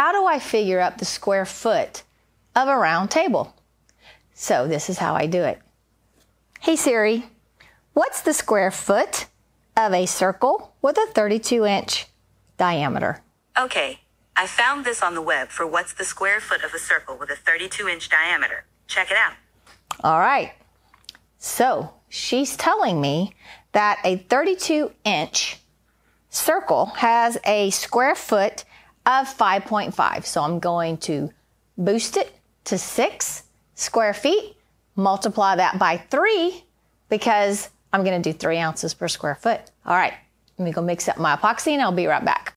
how do I figure up the square foot of a round table? So this is how I do it. Hey Siri, what's the square foot of a circle with a 32-inch diameter? Okay, I found this on the web for what's the square foot of a circle with a 32-inch diameter. Check it out. All right, so she's telling me that a 32-inch circle has a square foot of 5.5. So I'm going to boost it to 6 square feet, multiply that by 3 because I'm going to do 3 ounces per square foot. All right, let me go mix up my epoxy and I'll be right back.